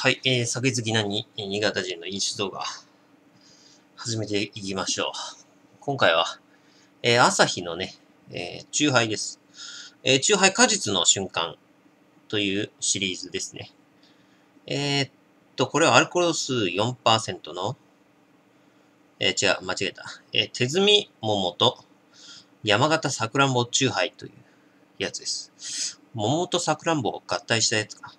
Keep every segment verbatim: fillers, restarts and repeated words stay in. はい、えー、酒好きなに、新潟人の飲酒動画、始めていきましょう。今回は、えー、アサヒのね、えー、チューハイです。えー、チューハイ果実の瞬間というシリーズですね。えー、っと、これはアルコール度数 よんパーセント の、えー、違う、間違えた。えー、手摘み桃と山形さくらんぼチューハイというやつです。桃とさくらんぼを合体したやつか。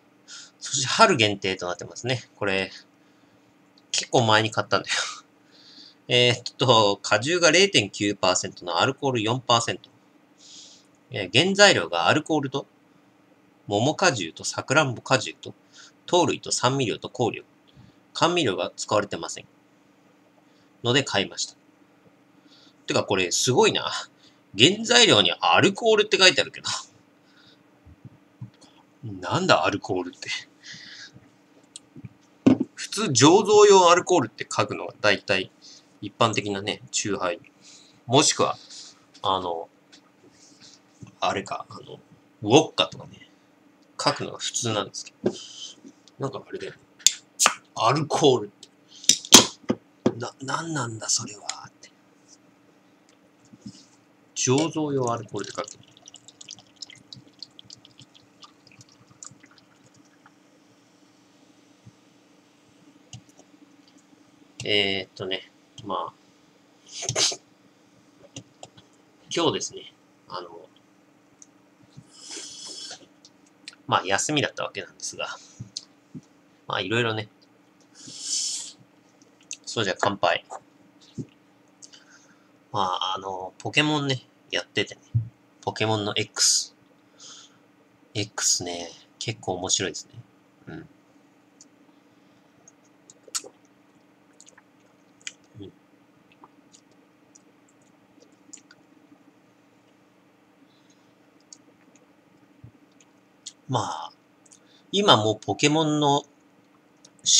そして春限定となってますね。これ、結構前に買ったんだよ。えー、っと、果汁が れいてんきゅうパーセント のアルコール よんパーセント。えー、原材料がアルコールと、桃果汁とさくらんぼ果汁と、糖類と酸味料と香料。甘味料が使われてません。ので買いました。てかこれすごいな。原材料にアルコールって書いてあるけど。なんだアルコールって。普通醸造用アルコールって書くのが大体一般的なね、チューハイ。もしくは、あの、あれか、あの、ウォッカとかね、書くのが普通なんですけど。なんかあれだよ。アルコールって。な、なんなんだそれはって。醸造用アルコールって書く。えーっとね、まあ、今日ですね、あの、まあ、休みだったわけなんですが、まあ、いろいろね、そうじゃ乾杯。まあ、あの、ポケモンね、やっててね、ポケモンの X。X ね、結構面白いですね。うん。まあ、今もうポケモンの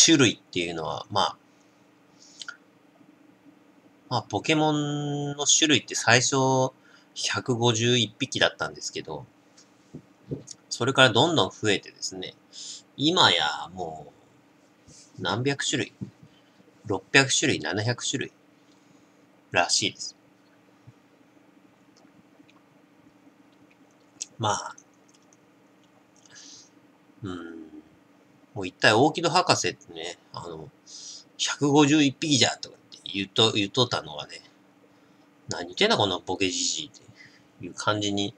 種類っていうのは、まあ、まあ、ポケモンの種類って最初ひゃくごじゅういっぴきだったんですけど、それからどんどん増えてですね、今やもう何百種類、ろっぴゃくしゅるい、ななひゃくしゅるいらしいです。まあ、うん。もう一体大木戸博士ってね、あの、ひゃくごじゅういっぴきじゃとかって言うと、言うとったのがね、何言ってんだこのボケじじいっていう感じに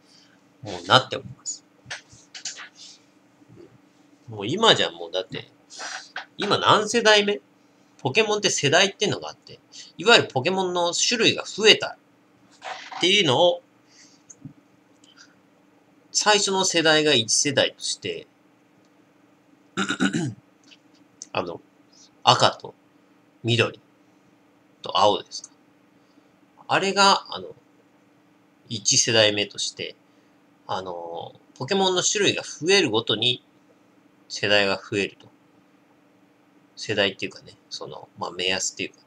もうなっております。うん、もう今じゃもうだって、今何世代目？ポケモンって世代っていうのがあって、いわゆるポケモンの種類が増えたっていうのを、最初の世代がいちせだいとして、あの、赤と緑と青ですか。あれが、あの、いちせだいめとして、あの、ポケモンの種類が増えるごとに、世代が増えると。世代っていうかね、その、まあ、目安っていうか。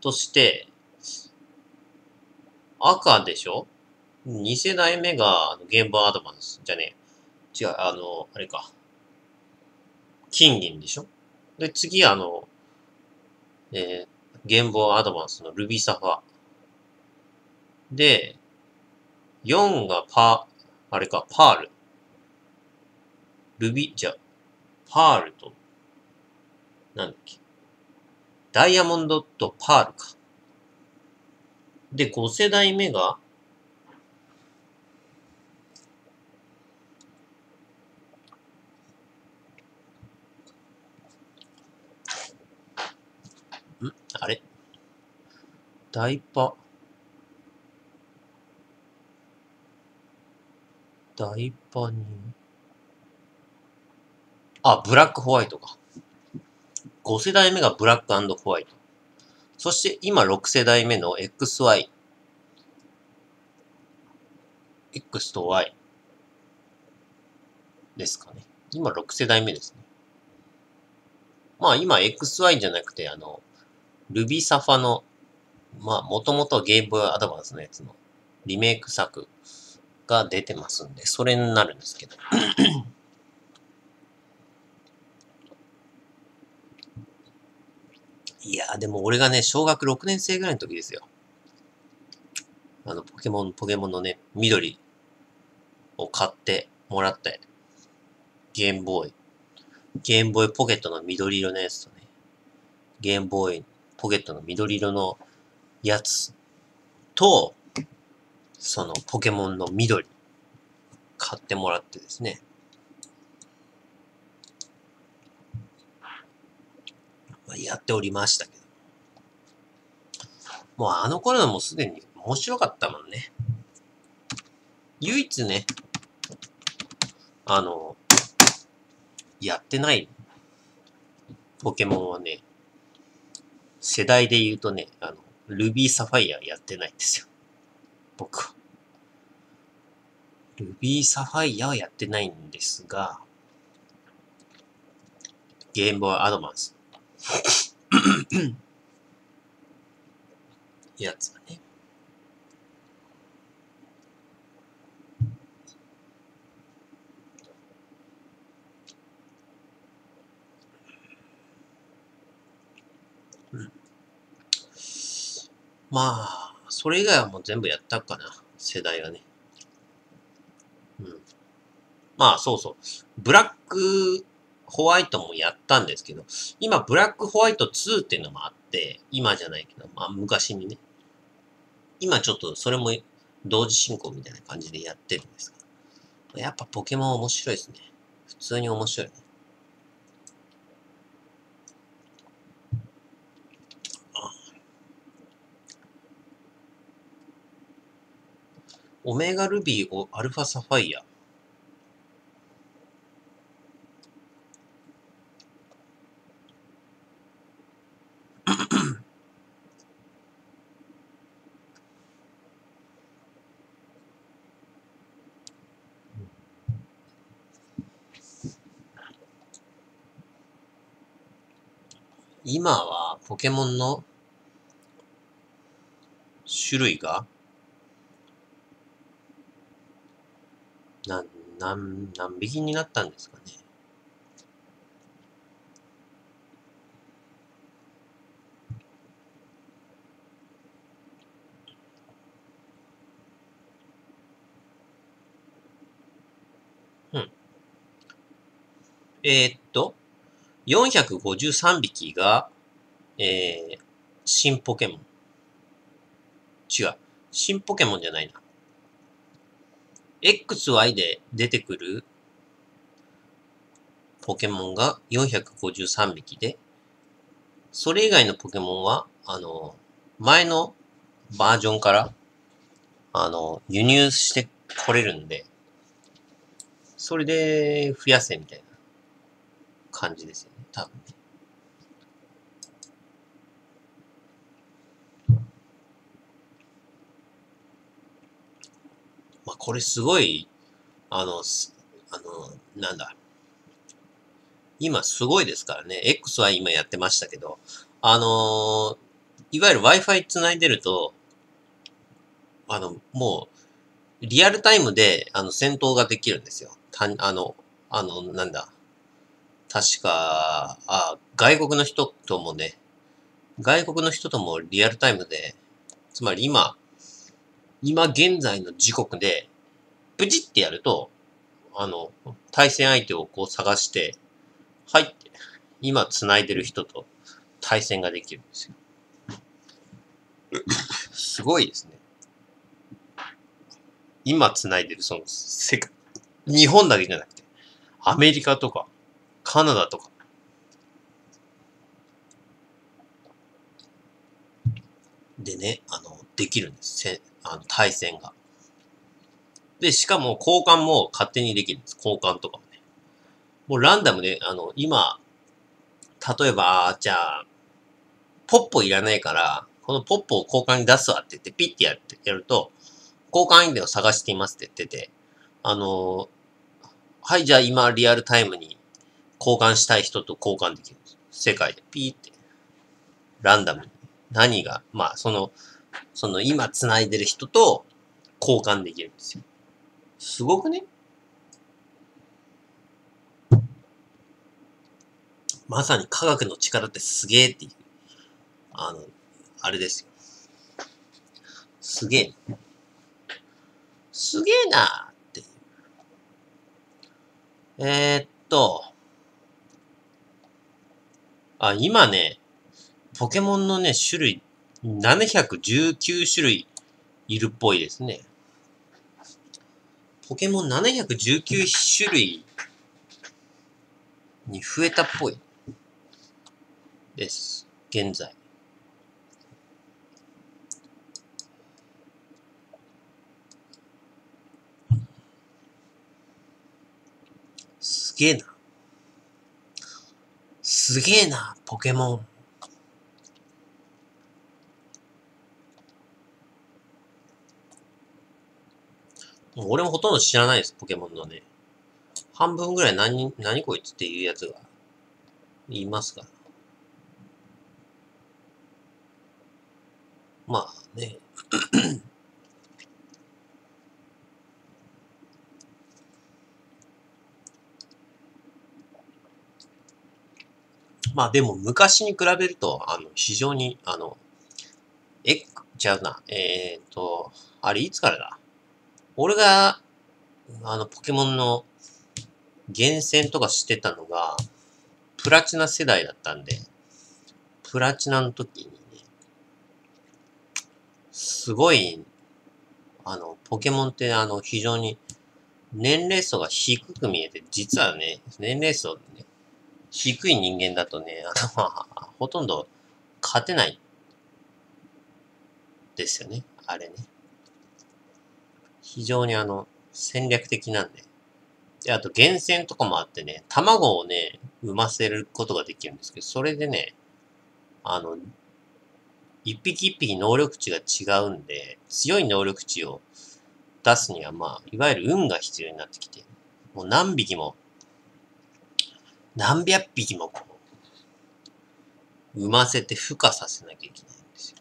として、赤でしょ ?にせだいめが、ゲームボーイアドバンスじゃねえ。違う、あの、あれか。金銀でしょで、次、あの、えー、ゲームボーイアドバンスのルビーサファー。で、よんがパー、あれか、パール。ルビ、じゃ、パールと、なんだっけ。ダイヤモンドとパールか。で、ごせだいめが、んあれダイパ。ダイパに。あ、ブラックホワイトか。ごせだいめがブラック&ホワイト。そして今ろくせだいめの エックスワイ。X と Y。ですかね。今ろくせだいめですね。まあ今 エックスワイ じゃなくて、あの、ルビーサファの、まあ、もともとゲームボーイアドバンスのやつのリメイク作が出てますんで、それになるんですけど。でも俺がね、小学ろくねん生ぐらいの時ですよ。あの、ポケモン、ポケモンのね、緑を買ってもらって、ゲームボーイ。ゲームボーイポケットの緑色のやつとね、ゲームボーイポケットの緑色のやつと、そのポケモンの緑買ってもらってですね。やっておりましたけど。もうあの頃はもうすでに面白かったもんね。唯一ね、あの、やってないポケモンはね、世代で言うとね、あの、ルビーサファイアやってないんですよ。僕は。ルビーサファイアはやってないんですが、ゲームボーイアドバンス。やつはね。うん。まあ、それ以外はもう全部やったかな。世代はね。うん。まあ、そうそう。ブラック、ホワイトもやったんですけど、今、ブラックホワイトツーっていうのもあって、今じゃないけど、まあ昔にね。今ちょっとそれも同時進行みたいな感じでやってるんですが。やっぱポケモン面白いですね。普通に面白いね。オメガルビーをアルファサファイア。今はポケモンの種類が何、何、何匹になったんですかね。うん。えーっと。よんひゃくごじゅうさんびきが、えー、新ポケモン。違う。新ポケモンじゃないな。エックスワイ で出てくるポケモンがよんひゃくごじゅうさんびきで、それ以外のポケモンは、あの、前のバージョンから、あの、輸入してこれるんで、それで増やせみたいな感じですよね、多分ね。まあ、これすごい、あの、あの、なんだ。今すごいですからね。X は今やってましたけど、あの、いわゆる Wi-Fi 繋いでると、あの、もう、リアルタイムで、あの、戦闘ができるんですよ。たあの、あの、なんだ。確か、あ、外国の人ともね、外国の人ともリアルタイムで、つまり今、今現在の時刻で、プチってやると、あの、対戦相手をこう探して、はい、今繋いでる人と対戦ができるんですよ。すごいですね。今繋いでる、その、世界、日本だけじゃなくて、アメリカとか、カナダとか。でね、あの、できるんです。せあの対戦が。で、しかも交換も勝手にできるんです。交換とかもね。もうランダムで、あの、今、例えば、じゃあ、ポッポいらないから、このポッポを交換に出すわって言って、ピッてやってやると、交換相手を探していますって言ってて、あの、はい、じゃあ今リアルタイムに、交換したい人と交換できるんです。世界でピーって、ランダムに。何が、まあ、その、その今繋いでる人と交換できるんですよ。すごくね？まさに科学の力ってすげえっていう、ああの、あれですよ。すげえ。すげえなーって。えー、っと。あ、今ね、ポケモンのね、種類、ななひゃくじゅうきゅう種類いるっぽいですね。ポケモンななひゃくじゅうきゅう種類に増えたっぽいです。現在。すげえな。すげえな、ポケモン。俺もほとんど知らないです、ポケモンのね。半分ぐらい何、何こいつっていうやつがいますから。まあね。まあでも昔に比べると、あの、非常に、あの、え、ちゃうな、えーと、あれいつからだ？俺が、あの、ポケモンの厳選とかしてたのが、プラチナ世代だったんで、プラチナの時にね、すごい、あの、ポケモンって、あの、非常に年齢層が低く見えて、実はね、年齢層ね、低い人間だとね、あの、まあ、ほとんど勝てないですよね、あれね。非常にあの、戦略的なんで。で、あと、厳選とかもあってね、卵をね、産ませることができるんですけど、それでね、あの、一匹一匹能力値が違うんで、強い能力値を出すには、まあ、いわゆる運が必要になってきて、もう何匹も、何百匹もこう、産ませて孵化させなきゃいけないんですよ。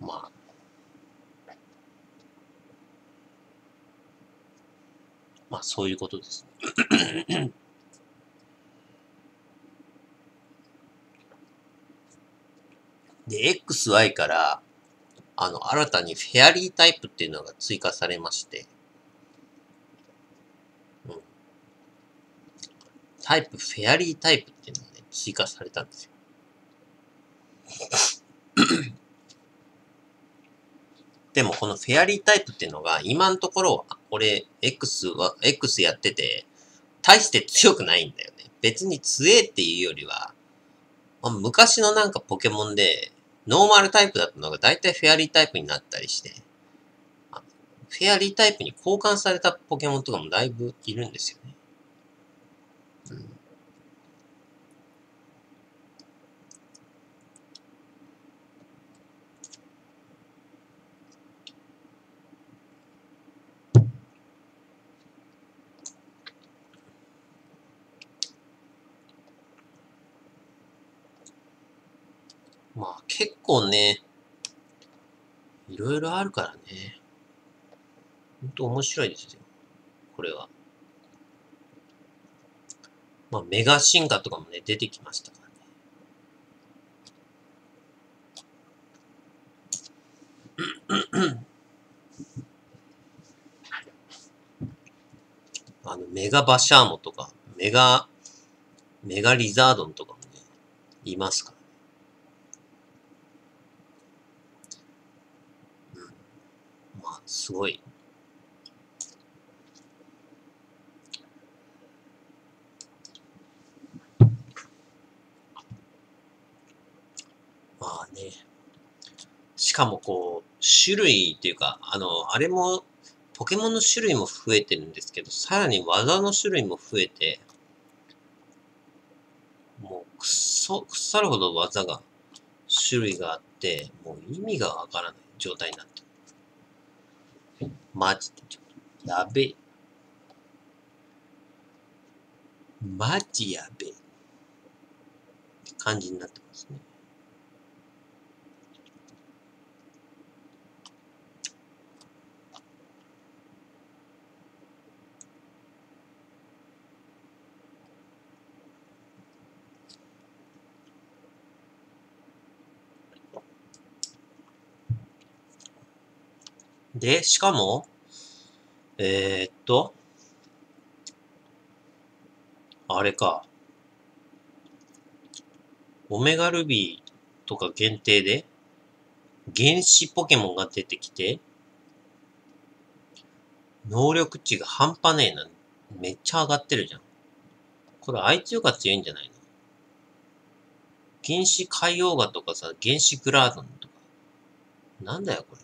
まあ。まあ、そういうことですね。で、エックスワイ から、あの、新たにフェアリータイプっていうのが追加されまして、うん。タイプ、フェアリータイプっていうのがね、追加されたんですよ。でもこのフェアリータイプっていうのが今のところ俺 X は X やってて大して強くないんだよね。別に強えっていうよりは、まあ、昔のなんかポケモンでノーマルタイプだったのがだいたいフェアリータイプになったりして、フェアリータイプに交換されたポケモンとかもだいぶいるんですよね。うんまあ結構ね、いろいろあるからね。ほんと面白いですよ。これは。まあメガ進化とかもね、出てきましたからね。あの、メガバシャーモとか、メガ、メガリザードンとかもね、いますから。すごい。まあね。しかもこう、種類っていうか、あの、あれも、ポケモンの種類も増えてるんですけど、さらに技の種類も増えて、もう、くっそ、腐るほど技が、種類があって、もう意味がわからない状態になってる。マジでちょっと、やべえ。マジやべえ。感じになってますね。で、しかも、えー、っと、あれか、オメガルビーとか限定で、原始ポケモンが出てきて、能力値が半端ねえな。めっちゃ上がってるじゃん。これ、あいつよが強いんじゃないの？原始海洋画とかさ、原始グラードンとか。なんだよ、これ。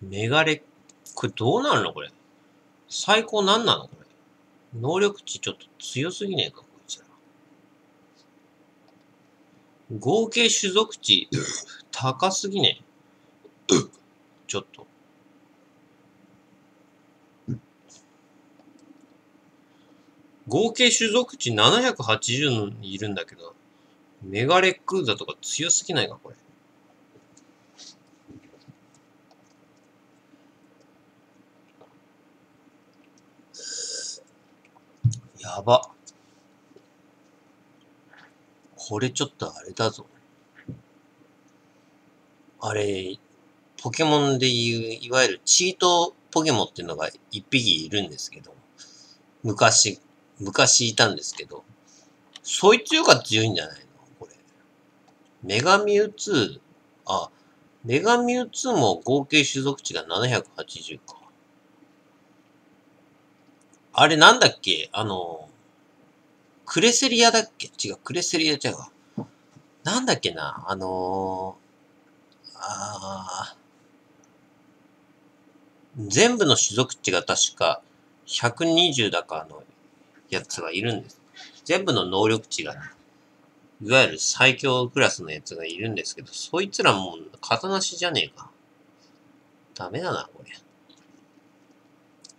メガレ、これどうなるのこれ。最高なんなのこれ。能力値ちょっと強すぎねえかこいつら。合計種族値、高すぎねえ。ちょっと。合計種族値ななひゃくはちじゅういるんだけど、メガレックーザとか強すぎないかこれ。やば。これちょっとあれだぞ。あれ、ポケモンでいう、いわゆるチートポケモンっていうのが一匹いるんですけど、昔、昔いたんですけど、そいつよが強いんじゃないのこれ。メガミュウツー、あ、メガミュウツーも合計種族値がななひゃくはちじゅうか。あれなんだっけあの、クレセリアだっけ違う、クレセリアちゃうわ。なんだっけなあのー、あー、全部の種族値が確かひゃくにじゅうだかのやつがいるんです。全部の能力値が、ね、いわゆる最強クラスのやつがいるんですけど、そいつらもう型なしじゃねえか。ダメだな、これ。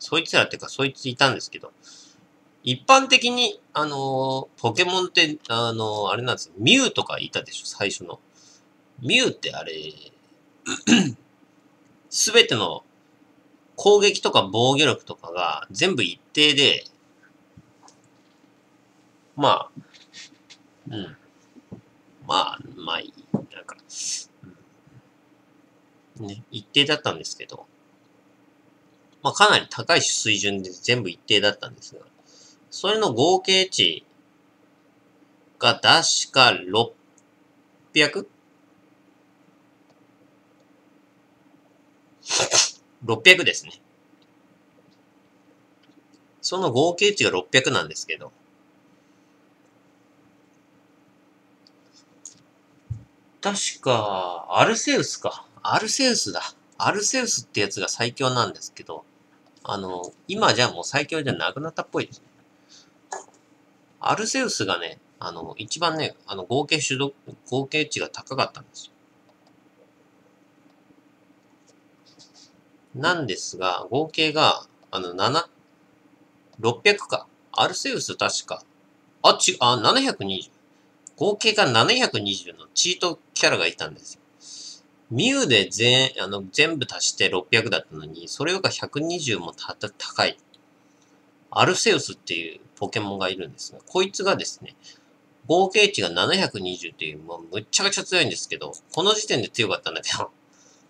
そいつらってか、そいついたんですけど、一般的に、あのー、ポケモンって、あのー、あれなんですよ。ミュウとかいたでしょ、最初の。ミュウってあれ、すべての攻撃とか防御力とかが全部一定で、まあ、うん。まあ、まあいい。なんか、うん、ね、一定だったんですけど、まあかなり高い水準で全部一定だったんですが、それの合計値が確か ろっぴゃく? ろっぴゃくですね。その合計値がろっぴゃくなんですけど、確か、アルセウスか。アルセウスだ。アルセウスってやつが最強なんですけど、あの、今じゃもう最強じゃなくなったっぽいですね。アルセウスがね、あの、一番ね、あの、合計種族、合計値が高かったんですよ。なんですが、合計が、あの、なな、ろっぴゃくか。アルセウス確か、あ、ち、あ、ななひゃくにじゅう。合計がななひゃくにじゅうのチートキャラがいたんですよ。ミュウで全、あの、全部足してろっぴゃくだったのに、それよりひゃくにじゅうもたた高い。アルセウスっていうポケモンがいるんですが、こいつがですね、合計値がななひゃくにじゅうという、もうむっちゃくちゃ強いんですけど、この時点で強かったんだけど、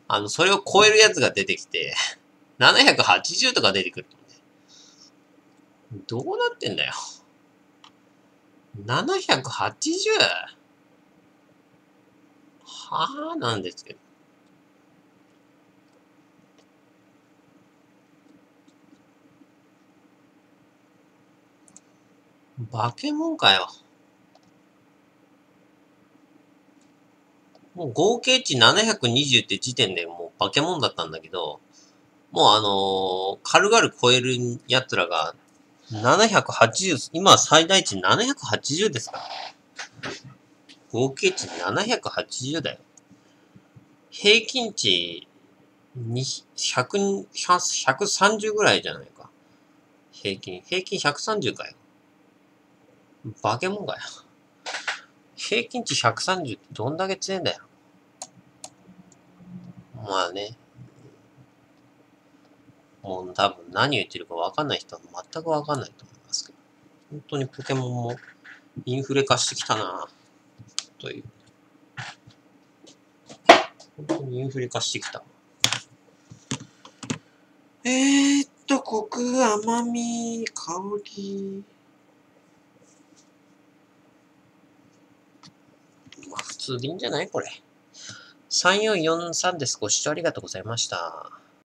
あの、それを超えるやつが出てきて、ななひゃくはちじゅうとか出てくるのね。どうなってんだよ。ななひゃくはちじゅう? はぁ、なんですけど。化け物かよ。もう合計値ななひゃくにじゅうって時点でもう化け物だったんだけど、もうあのー、軽々超える奴らがななひゃくはちじゅう、今は最大値ななひゃくはちじゅうですから。合計値ななひゃくはちじゅうだよ。平均値ひゃく、ひゃくさんじゅうぐらいじゃないか。平均。平均ひゃくさんじゅうかよ。化け物かよ。平均値ひゃくさんじゅうってどんだけ強いんだよ。まあね。もう多分何言ってるか分かんない人は全く分かんないと思いますけど。本当にポケモンもインフレ化してきたなぁ。という。本当にインフレ化してきた。えーっと、コク、甘み、香り。まあ普通でいいんじゃないこれ。さんよんよんさんです。ご視聴ありがとうございました。